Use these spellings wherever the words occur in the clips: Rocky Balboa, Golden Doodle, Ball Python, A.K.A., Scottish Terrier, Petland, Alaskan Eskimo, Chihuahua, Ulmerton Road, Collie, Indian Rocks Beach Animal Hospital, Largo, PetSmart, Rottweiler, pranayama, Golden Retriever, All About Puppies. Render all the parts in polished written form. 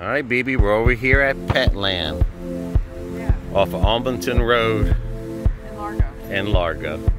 All right, baby, we're over here at Petland. Yeah. Off of Ulmerton Road. And Largo. And Largo.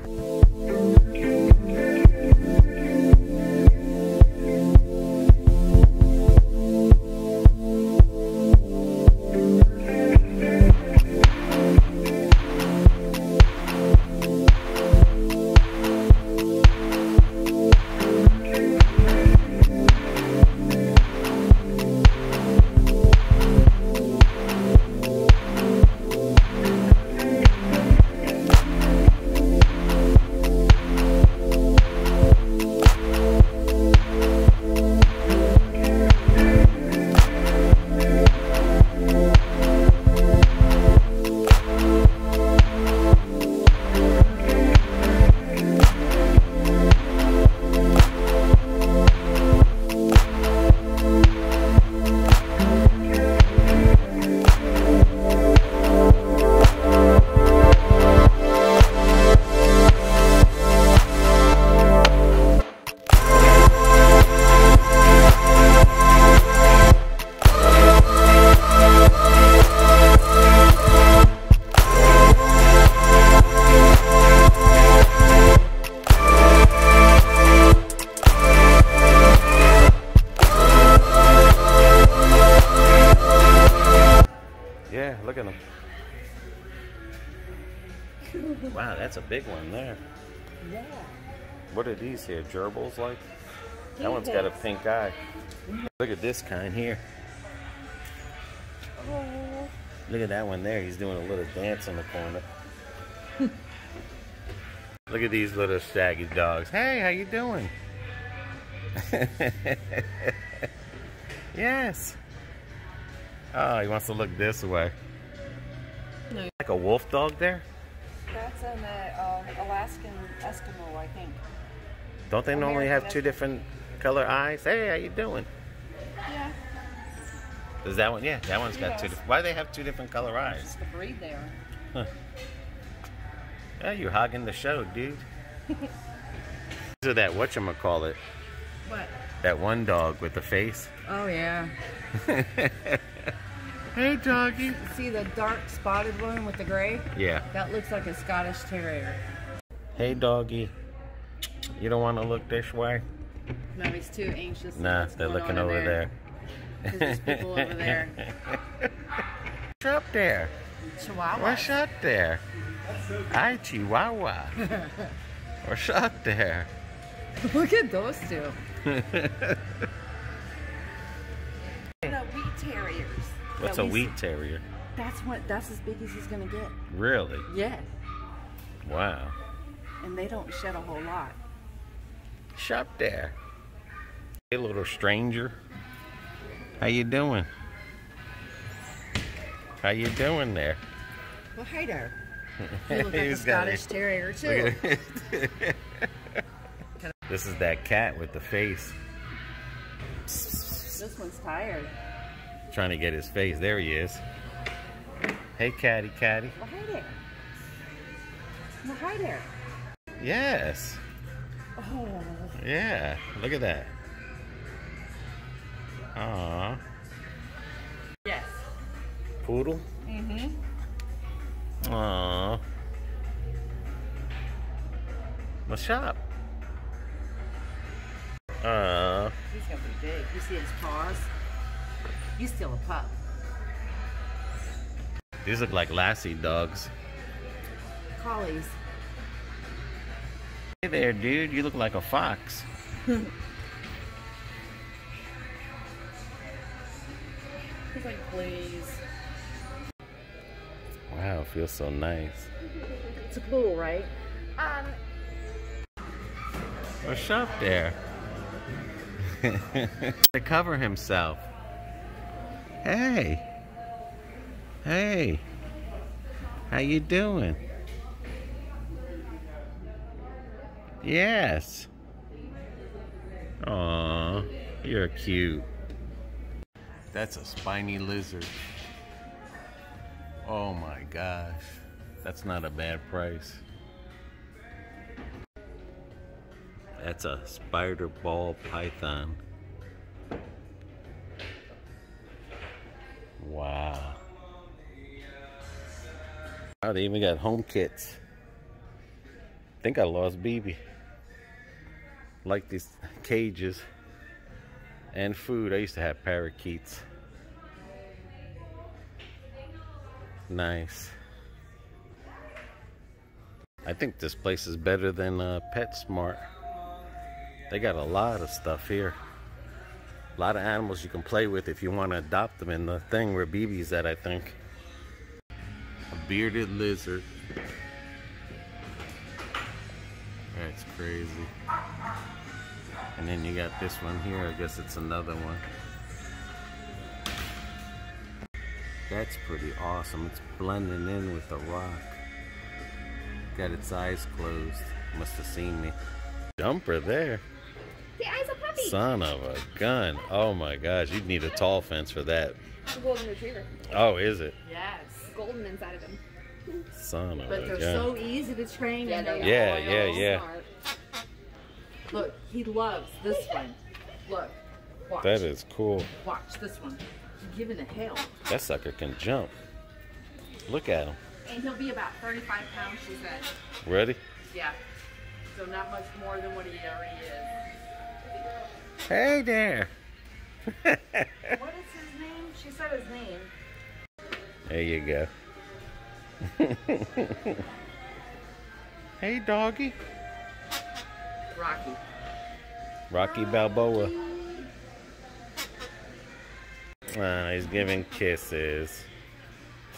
Look at them. Wow, that's a big one there. Yeah. What are these here? Gerbils like? That one's got a pink eye. Look at this kind here. Oh. Look at that one there. He's doing a little dance in the corner. Look at these little shaggy dogs. Hey, how you doing? Yes. Oh, he wants to look this way. No. Like a wolf dog there? That's an Alaskan Eskimo, I think. Don't they normally have two different color eyes? Hey, how you doing? Yeah. Is that one? Yeah, that one's got two different. Why do they have two different color eyes? Just the breed there. Huh. Yeah, you're hogging the show, dude. So that whatchamacallit. What? That one dog with the face. Oh, yeah. Hey, doggy. See the dark spotted one with the gray? Yeah. That looks like a Scottish Terrier. Hey, doggy. You don't want to look this way? No, he's too anxious. Nah, they're looking over there. There's people over there. What's up there? Chihuahua. What's up there? So hi, Chihuahua. What's up there? Look at those two. Terriers. What's a wheat terrier? That's as big as he's gonna get. Really? Yes. Wow. And they don't shed a whole lot. Shop there. Hey, little stranger. How you doing? How you doing there? Well, hi there. You look like a Scottish Terrier too. This is that cat with the face. This one's tired. Trying to get his face. There he is. Hey, catty, catty. Well, hi there. Well, hi there. Yes. Oh. Yeah. Look at that. Aww. Yes. Poodle? Mm-hmm. Aww. What's up? Aww. He's gonna be big. You see his paws? He's still a pup. These look like Lassie dogs. Collies. Hey there, dude. You look like a fox. He's like, please. Wow, it feels so nice. It's cool, right? What's up there? To cover himself. Hey, hey, how you doing? Yes. Aw, you're cute. That's a spiny lizard. Oh my gosh, that's not a bad price. That's a spider ball python. Oh, they even got home kits. I think I lost BB. Like these cages and food. I used to have parakeets. Nice. I think this place is better than PetSmart. They got a lot of stuff here. A lot of animals you can play with if you want to adopt them in the thing where BB's at, I think. A bearded lizard. That's crazy. And then you got this one here. I guess it's another one. That's pretty awesome. It's blending in with the rock. Got its eyes closed. Must have seen me. Jumper there. The eyes are puppy. Son of a gun. Oh my gosh. You'd need a tall fence for that. It's a golden retriever. Oh, is it? Yes. Golden inside of him. Son of a gun. But they're so easy to train. Yeah, and yeah. Smart. Look, he loves this one. Look, watch. That is cool. Watch this one. He's giving a hell. That sucker can jump. Look at him. And he'll be about 35 pounds, she said. Ready? Yeah. So not much more than what he already is. Hey there. What is his name? She said his name. There you go. Hey, doggy. Rocky. Rocky Balboa. Ah, he's giving kisses.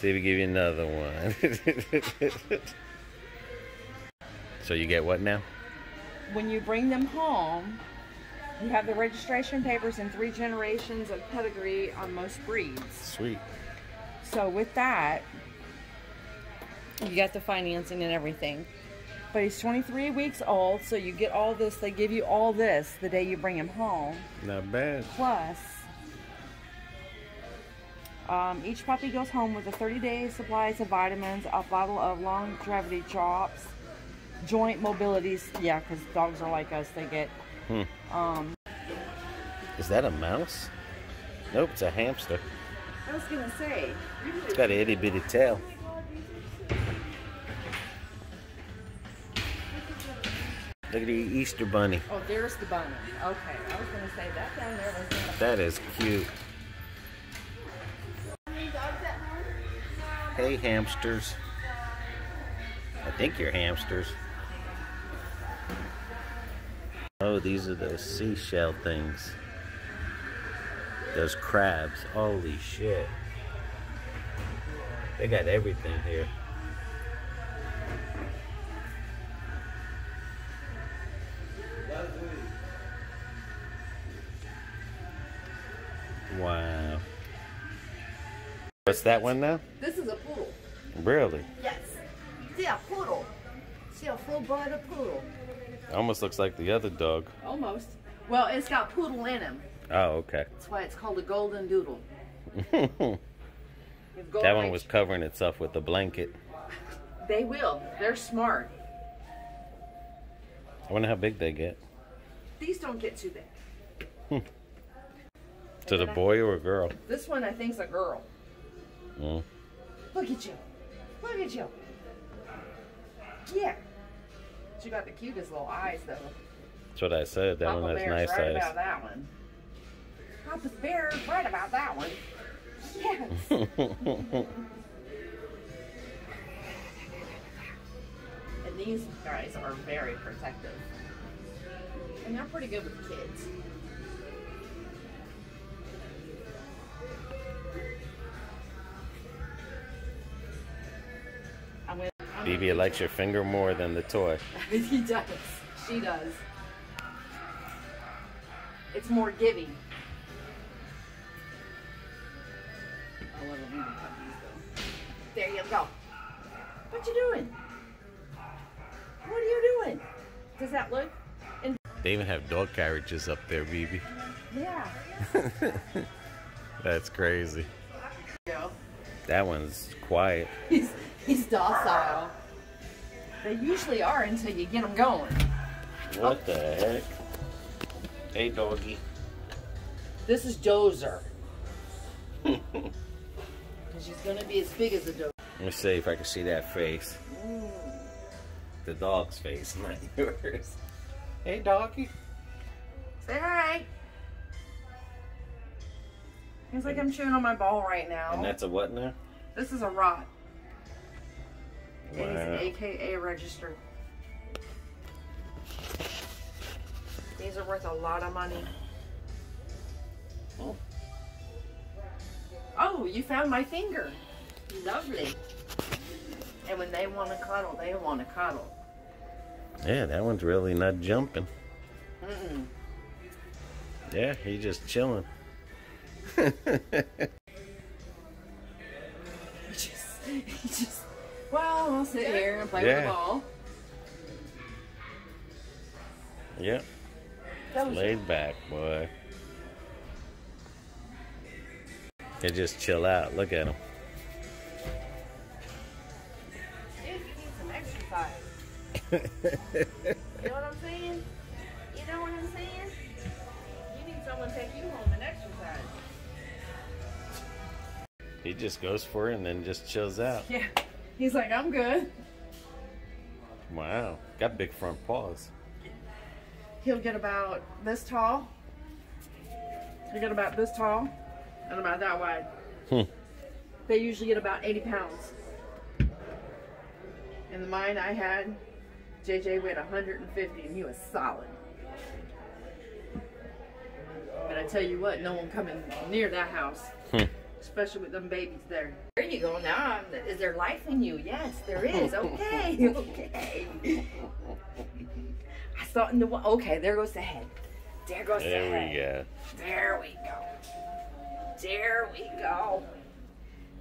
See if we give you another one. So you get what now? When you bring them home, you have the registration papers and 3 generations of pedigree on most breeds. Sweet. So with that, you got the financing and everything. But he's 23 weeks old, so you get all this. They give you all this the day you bring him home. Not bad. Plus, each puppy goes home with a 30-day supplies of vitamins, a bottle of longevity drops, joint mobilities. Yeah, because dogs are like us. They get... Is that a mouse? Nope, it's a hamster. I was going to say. It's got an itty-bitty tail. Look at the Easter bunny. Oh, there's the bunny. Okay, I was going to say that down there was... That is cute. Hey, hamsters. I think you're hamsters. Oh, these are those seashell things. Those crabs. Holy shit. They got everything here. Wow. What's that one now? This is a poodle. Really? Yes. Yeah, poodle. See, a full-blooded poodle. Almost looks like the other dog. Almost. Well, it's got poodle in him. Oh, okay. That's why it's called a golden doodle. That one was covering itself with a blanket. They will. They're smart. I wonder how big they get. These don't get too big. To the boy or a girl? This one I think's a girl. Mm. Look at you. Look at you. Yeah. She got the cutest little eyes though. That's what I said. That Papa one has nice eyes. About that one. Papa Bear's right about that one. Yes. And these guys are very protective. And they're pretty good with kids. BB likes your finger more than the toy. He does. She does. It's more giving. I love the BB puppies, though. There you go. What you doing? What are you doing? Does that look? They even have dog carriages up there, BB. Yeah. That's crazy. That one's quiet. He's docile. They usually are until you get them going. What the heck? Hey, doggy. This is Dozer. She's going to be as big as a Dozer. Let me see if I can see that face. The dog's face, not yours. Hey, doggy. Say hi. It's like I'm chewing on my ball right now. And that's a what now? This is a rot. Wow. It is an A.K.A. registered. These are worth a lot of money. Oh. Oh, you found my finger. Lovely. And when they want to cuddle, they want to cuddle. Yeah, that one's really not jumping. Mm-mm. Yeah, he's just chilling. he just, well, I'll sit here and play with the ball. Yep. It's laid back, boy. They just chill out. Look at him. Dude, you need some exercise. You know what I'm saying? You know what I'm saying? You need someone to take you home and exercise. He just goes for it and then just chills out. Yeah. He's like, I'm good. Wow. Got big front paws. He'll get about this tall. He'll get about this tall and about that wide. Hmm. They usually get about 80 pounds. In the mine I had, JJ weighed 150 and he was solid. But I tell you what, no one coming near that house. Hmm. Especially with them babies there. There you go now. Is there life in you? Yes, there is. Okay, okay. I saw it in the one. Okay, there goes the head. There goes the head. There we go. There we go. There we go.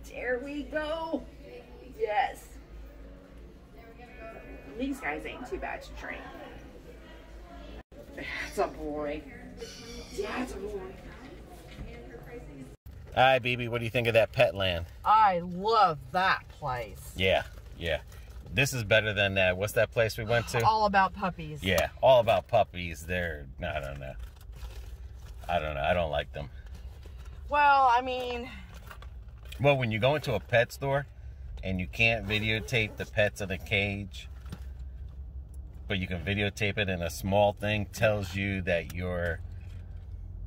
There we go. Yes. These guys ain't too bad to train. That's a boy. Yeah, that's a boy. All right, BB, what do you think of that Petland? I love that place. Yeah, yeah. This is better than that. What's that place we went to? All About Puppies. Yeah, All About Puppies. They're, I don't know. I don't know. I don't like them. Well, I mean. Well, when you go into a pet store and you can't videotape the pets in a cage, but you can videotape it in a small thing, tells you that you're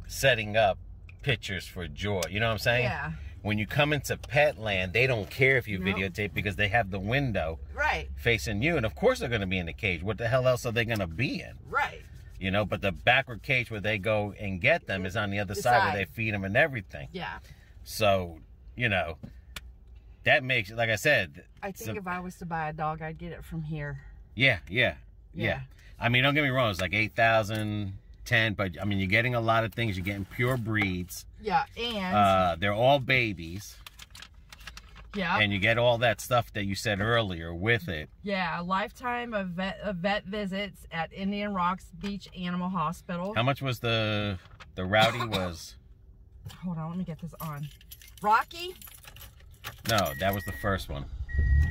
setting up pictures for joy. You know what I'm saying? Yeah. When you come into Petland, they don't care if you videotape because they have the window facing you. And of course they're going to be in the cage. What the hell else are they going to be in? Right. You know, but the backward cage where they go and get them is on the other side where they feed them and everything. Yeah. So, you know, that makes, like I said. I think if I was to buy a dog, I'd get it from here. Yeah, yeah, yeah. I mean, don't get me wrong. It's like 8,000... 10, but I mean, you're getting a lot of things. You're getting pure breeds. Yeah, and they're all babies. Yeah, and you get all that stuff that you said earlier with it. Yeah, a lifetime of vet visits at Indian Rocks Beach Animal Hospital. How much was the Rowdy was? Hold on, let me get this on. Rocky? No, that was the first one.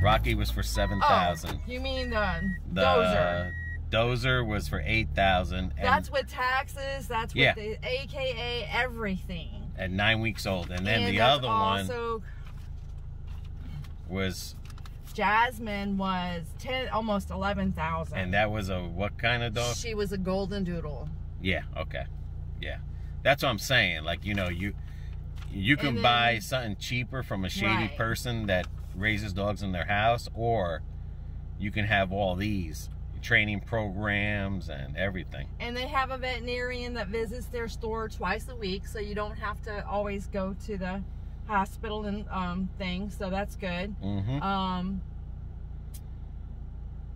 Rocky was for 7,000. Oh, you mean the Dozer? Dozer was for 8,000. That's with taxes. That's with the AKA everything. At 9 weeks old, and then the other one was Jasmine was 10, almost 11,000. And that was a what kind of dog? She was a Golden Doodle. Yeah. Okay. Yeah. That's what I'm saying. Like, you know, you can buy something cheaper from a shady person that raises dogs in their house, or you can have all these training programs and everything. And they have a veterinarian that visits their store twice a week, so you don't have to always go to the hospital and things, so that's good. Mm-hmm.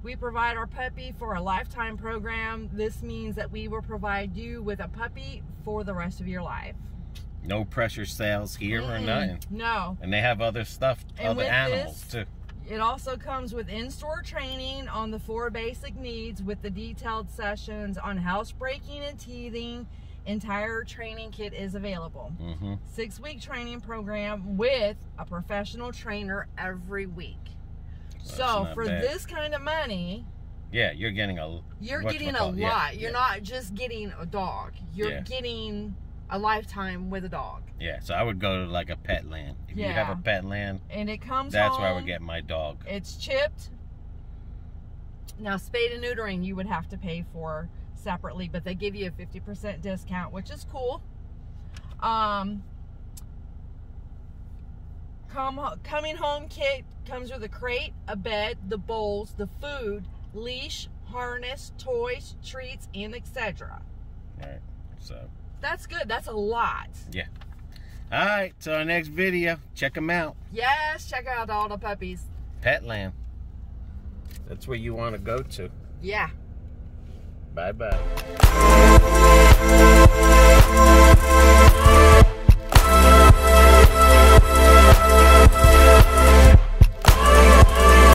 We provide our puppy for a lifetime program. This means that we will provide you with a puppy for the rest of your life. No pressure sales here or nothing. No. And they have other stuff, other animals too. It also comes with in-store training on the 4 basic needs with the detailed sessions on housebreaking and teething. Entire training kit is available. Mm-hmm. 6-week training program with a professional trainer every week. Well, so for this kind of money, you're getting a lot. You're not just getting a dog. You're getting a lifetime with a dog. Yeah, so I would go to like a Petland. If you have a Petland, and it comes home, where I would get my dog. It's chipped. Now, spay and neutering, you would have to pay for separately, but they give you a 50% discount, which is cool. Coming home kit comes with a crate, a bed, the bowls, the food, leash, harness, toys, treats, and etc. All right, so that's good. That's a lot. Yeah. All right, so our next video, check them out. Yes, check out all the puppies. Petland. That's where you want to go to. Yeah. Bye bye.